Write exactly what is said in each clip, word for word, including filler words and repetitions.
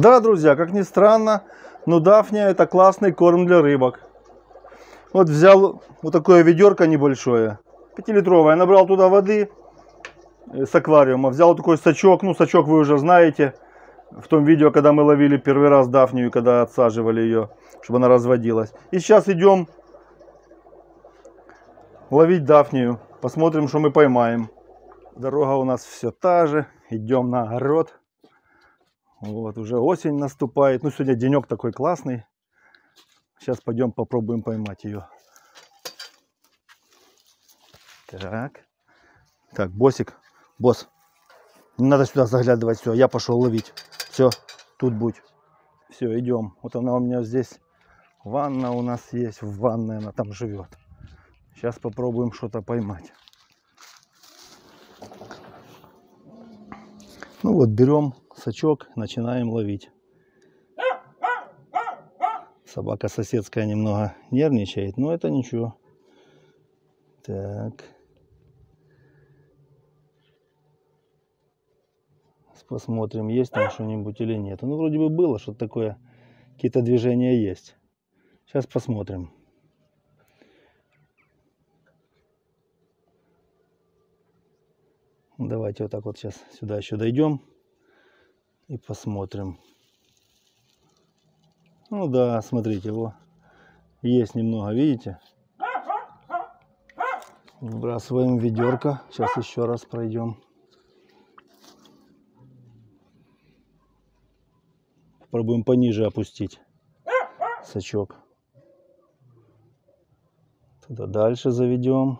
Да, друзья, как ни странно, но дафния — это классный корм для рыбок. Вот взял вот такое ведерко небольшое, пятилитровое, набрал туда воды с аквариума, взял такой сачок, ну сачок вы уже знаете, в том видео, когда мы ловили первый раз дафнию, когда отсаживали ее, чтобы она разводилась. И сейчас идем ловить дафнию, посмотрим, что мы поймаем. Дорога у нас все та же, идем на огород. Вот, уже осень наступает, ну сегодня денек такой классный. Сейчас пойдем попробуем поймать ее. Так, так, босик, босс, не надо сюда заглядывать, все, я пошел ловить, все, тут будь. Все, идем, вот она у меня здесь, ванна у нас есть, в ванной она там живет. Сейчас попробуем что-то поймать. Ну вот, берем сачок, начинаем ловить. Собака соседская немного нервничает, но это ничего. Так. Посмотрим, есть там что-нибудь или нет. Ну, вроде бы было что-то такое, какие-то движения есть. Сейчас посмотрим. Давайте вот так вот сейчас сюда еще дойдем и посмотрим. Ну да, смотрите, его есть немного, видите? Выбрасываем ведерко. Сейчас еще раз пройдем. Попробуем пониже опустить сачок. Туда дальше заведем.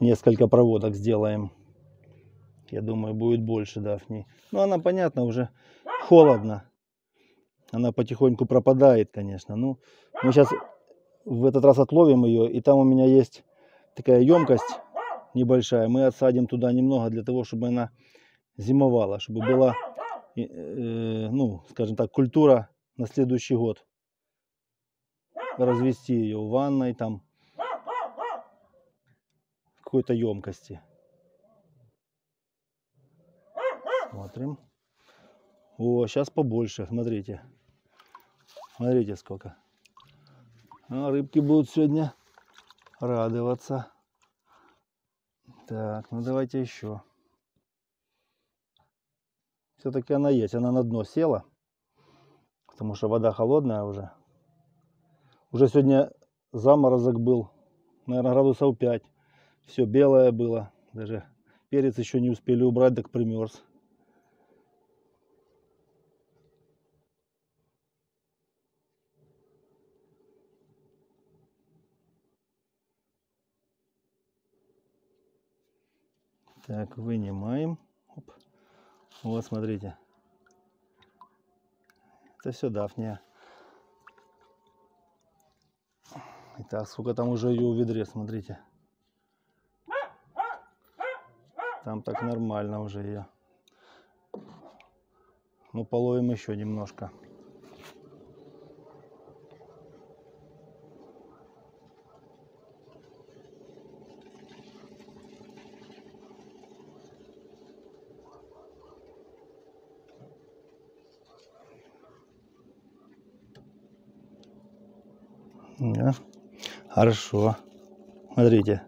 Несколько проводок сделаем. Я думаю, будет больше дафнии. Но она, понятно, уже холодно. Она потихоньку пропадает, конечно. Ну, мы сейчас в этот раз отловим ее. И там у меня есть такая емкость небольшая. Мы отсадим туда немного для того, чтобы она зимовала. Чтобы была, э, э, ну, скажем так, культура на следующий год. Развести ее в ванной, там, в какой-то емкости. Смотрим. О, сейчас побольше, смотрите. Смотрите, сколько. А, рыбки будут сегодня радоваться. Так, ну давайте еще. Все-таки она есть. Она на дно села. Потому что вода холодная уже. Уже сегодня заморозок был. Наверное, градусов пять. Все белое было. Даже перец еще не успели убрать, так примерз. Так, вынимаем. Оп. Вот, смотрите. Это все дафния. Итак, сколько там уже ее в ведре, смотрите. Там так нормально уже ее. Ну, половим еще немножко. Да. Хорошо. Смотрите.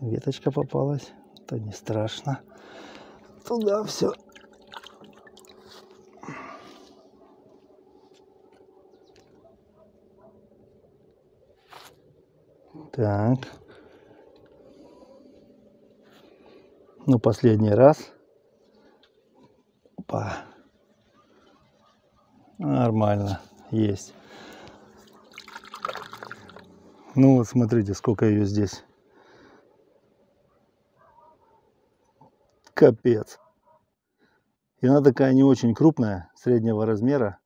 Веточка попалась. Это не страшно. Туда все. Так. Ну, последний раз. Опа. Нормально. Есть. Ну вот смотрите, сколько ее здесь. Капец. И она такая не очень крупная, среднего размера.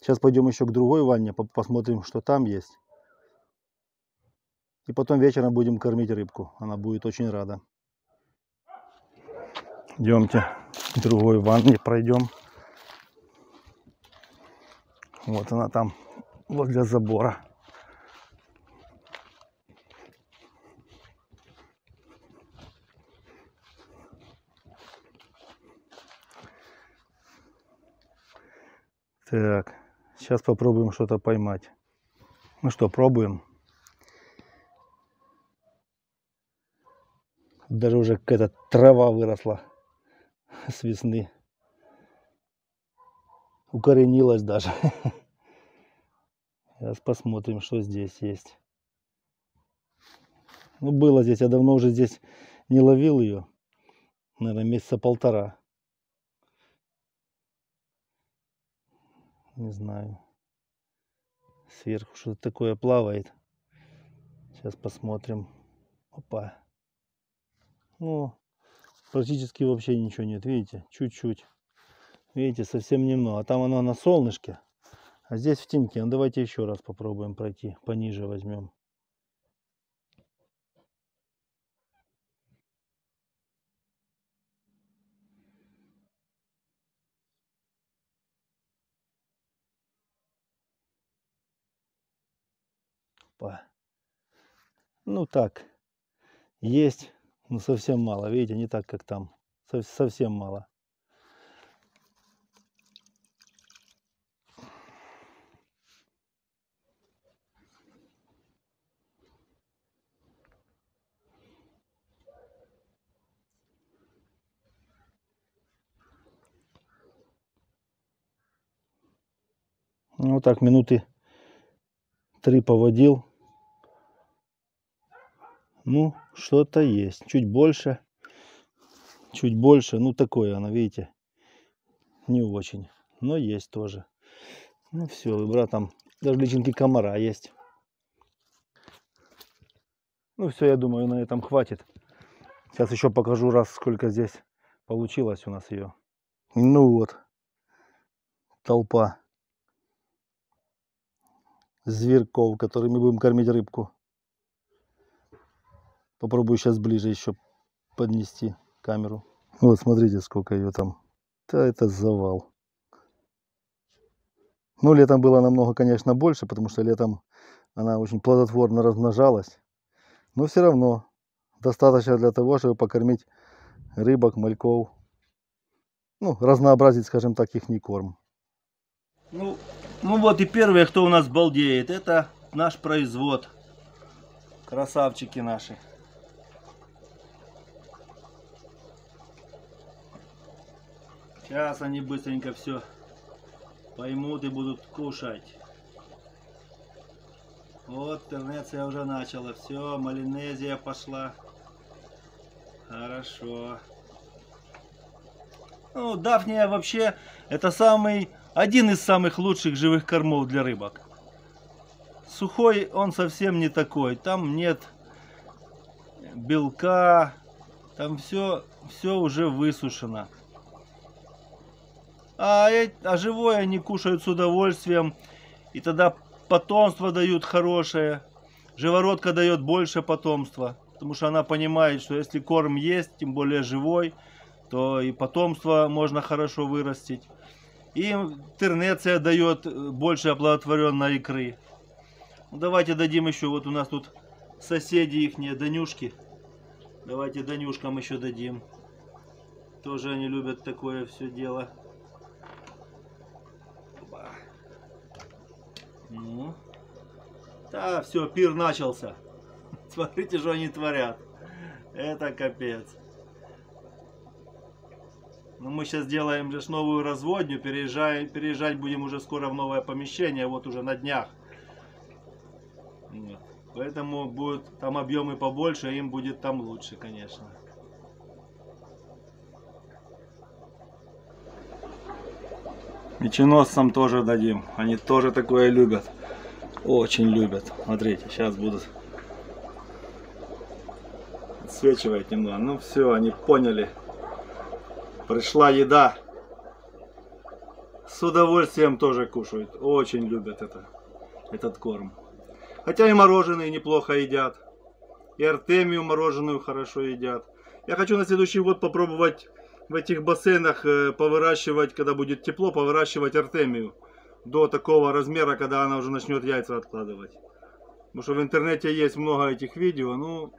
Сейчас пойдем еще к другой ванне, посмотрим, что там есть. И потом вечером будем кормить рыбку. Она будет очень рада. Идемте к другой ванне, пройдем. Вот она там, возле забора. Так, сейчас попробуем что-то поймать. Ну что, пробуем. Даже уже какая-то трава выросла с весны. Укоренилась даже. Сейчас посмотрим, что здесь есть. Ну, было здесь. Я давно уже здесь не ловил ее. Наверное, месяца полтора. Не знаю. Сверху что-то такое плавает. Сейчас посмотрим. Опа. Ну, практически вообще ничего нет. Видите? Чуть-чуть. Видите, совсем немного. А там оно на солнышке. А здесь в теньке. Ну, давайте еще раз попробуем пройти. Пониже возьмем. Ну так, есть, но совсем мало. Видите, не так, как там. Совсем мало. Ну вот так минуты три поводил. Ну, что-то есть. Чуть больше. Чуть больше. Ну, такое оно, видите. Не очень. Но есть тоже. Ну, все, выбра там. Даже личинки комара есть. Ну, все, я думаю, на этом хватит. Сейчас еще покажу раз, сколько здесь получилось у нас ее. Ну, вот. Толпа зверьков, которыми будем кормить рыбку. Попробую сейчас ближе еще поднести камеру. Вот, смотрите, сколько ее там. Да, это завал. Ну, летом было намного, конечно, больше, потому что летом она очень плодотворно размножалась. Но все равно достаточно для того, чтобы покормить рыбок, мальков. Ну, разнообразить, скажем так, их не корм. Ну, ну вот и первые, кто у нас балдеет, это наш производ. Красавчики наши. Сейчас они быстренько все поймут и будут кушать. Вот Тернеция уже начала. Все, Малинезия пошла. Хорошо. Ну, Дафния вообще это самый, один из самых лучших живых кормов для рыбок. Сухой он совсем не такой. Там нет белка. Там все, все уже высушено. А, а живое они кушают с удовольствием. И тогда потомство дают хорошее. Живородка дает больше потомства. Потому что она понимает, что если корм есть, тем более живой, то и потомство можно хорошо вырастить. И Тернеция дает больше оплодотворенной икры. Ну, давайте дадим еще. Вот у нас тут соседи ихние, Данюшки. Давайте Данюшкам еще дадим. Тоже они любят такое все дело. Ну, да, все, пир начался. Смотрите, что они творят. Это капец. Ну, мы сейчас делаем лишь новую разводню. Переезжать, переезжать будем уже скоро в новое помещение. Вот уже на днях. Нет. Поэтому будут там объемы побольше, им будет там лучше, конечно. Меченосцам тоже дадим. Они тоже такое любят. Очень любят. Смотрите, сейчас будут отсвечивать немного. Ну все, они поняли. Пришла еда. С удовольствием тоже кушают. Очень любят это, этот корм. Хотя и мороженые неплохо едят. И артемию мороженую хорошо едят. Я хочу на следующий год попробовать в этих бассейнах повыращивать, когда будет тепло, повыращивать артемию. До такого размера, когда она уже начнет яйца откладывать. Потому что в интернете есть много этих видео. Ну,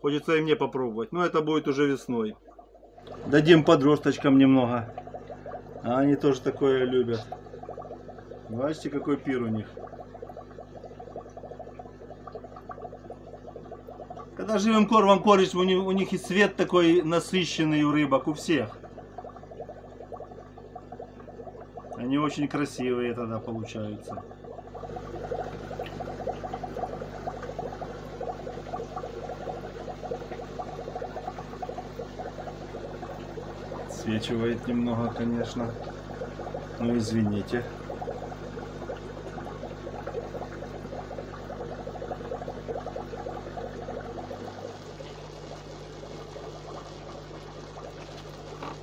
хочется и мне попробовать. Но это будет уже весной. Дадим подросточкам немного. А они тоже такое любят. Давайте, какой пир у них. Когда живым кормом корить, у них, у них и цвет такой насыщенный у рыбок, у всех. Они очень красивые тогда получаются. Свечивает немного, конечно. Ну, извините.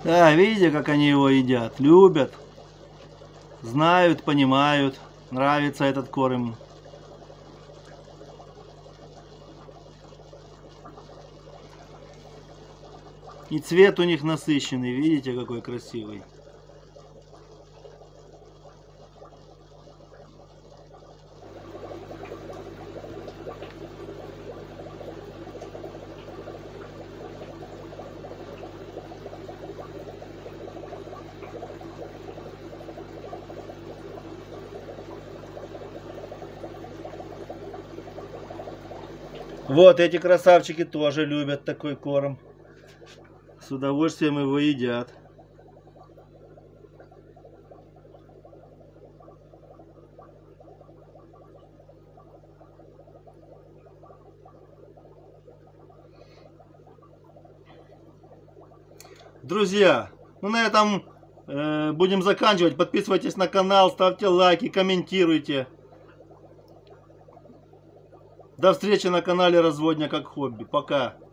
Да, видите, как они его едят? Любят. Знают, понимают. Нравится этот корм. И цвет у них насыщенный. Видите, какой красивый. Вот эти красавчики тоже любят такой корм. С удовольствием его едят. Друзья, ну на этом э, будем заканчивать. Подписывайтесь на канал, ставьте лайки, комментируйте. До встречи на канале Разводня как хобби. Пока.